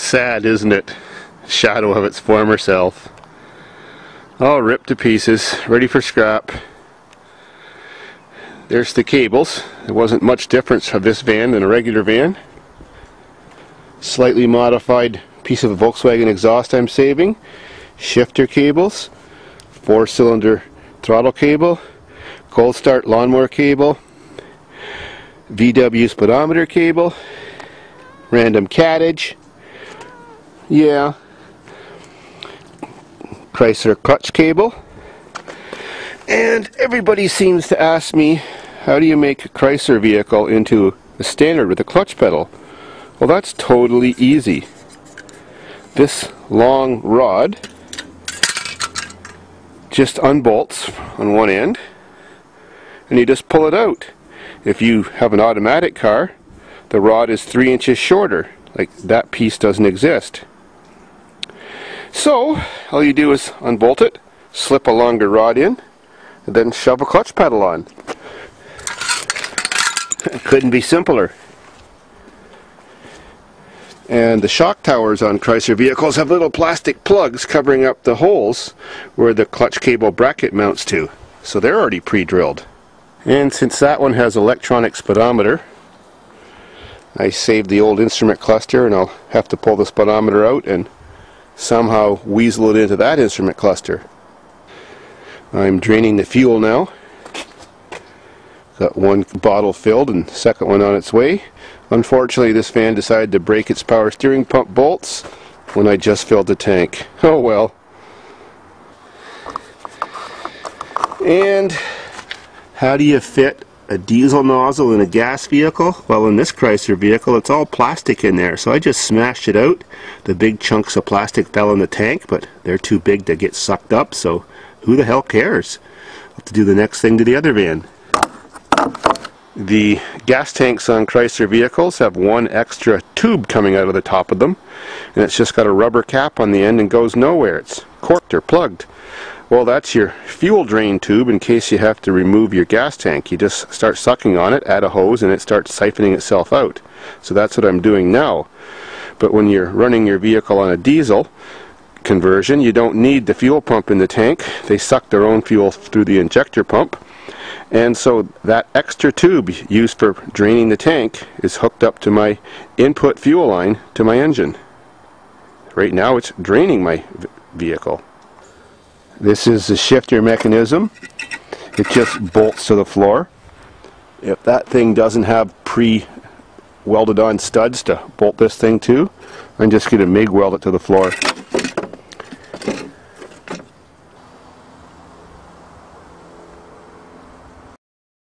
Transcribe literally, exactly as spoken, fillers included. Sad, isn't it? Shadow of its former self. All ripped to pieces, ready for scrap. There's the cables. There wasn't much difference of this van than a regular van. Slightly modified piece of a Volkswagen exhaust I'm saving. Shifter cables. Four-cylinder throttle cable. Cold start lawnmower cable. V W speedometer cable. Random cattage. Yeah. Chrysler clutch cable. And everybody seems to ask me, how do you make a Chrysler vehicle into a standard with a clutch pedal? Well, that's totally easy. This long rod just unbolts on one end and you just pull it out. If you have an automatic car, the rod is three inches shorter. Like, that piece doesn't exist. So all you do is unbolt it, slip a longer rod in, and then shove a clutch pedal on. It couldn't be simpler. And the shock towers on Chrysler vehicles have little plastic plugs covering up the holes where the clutch cable bracket mounts to. So they're already pre-drilled. And since that one has electronic speedometer, I saved the old instrument cluster and I'll have to pull the speedometer out and somehow weasel it into that instrument cluster. I'm draining the fuel now. Got one bottle filled and the second one on its way. Unfortunately, this van decided to break its power steering pump bolts when I just filled the tank. Oh well. And how do you fit a diesel nozzle in a gas vehicle? Well, in this Chrysler vehicle, it's all plastic in there, so I just smashed it out. The big chunks of plastic fell in the tank, but they're too big to get sucked up, so who the hell cares? I'll have to do the next thing to the other van. The gas tanks on Chrysler vehicles have one extra tube coming out of the top of them, and it's just got a rubber cap on the end and goes nowhere. It's corked or plugged. Well, that's your fuel drain tube in case you have to remove your gas tank. You just start sucking on it, add a hose, and it starts siphoning itself out. So that's what I'm doing now. But when you're running your vehicle on a diesel conversion, you don't need the fuel pump in the tank. They suck their own fuel through the injector pump, and so that extra tube used for draining the tank is hooked up to my input fuel line to my engine. Right now it's draining my vehicle. This is the shifter mechanism. It just bolts to the floor. If that thing doesn't have pre-welded on studs to bolt this thing to, I'm just going to MIG weld it to the floor.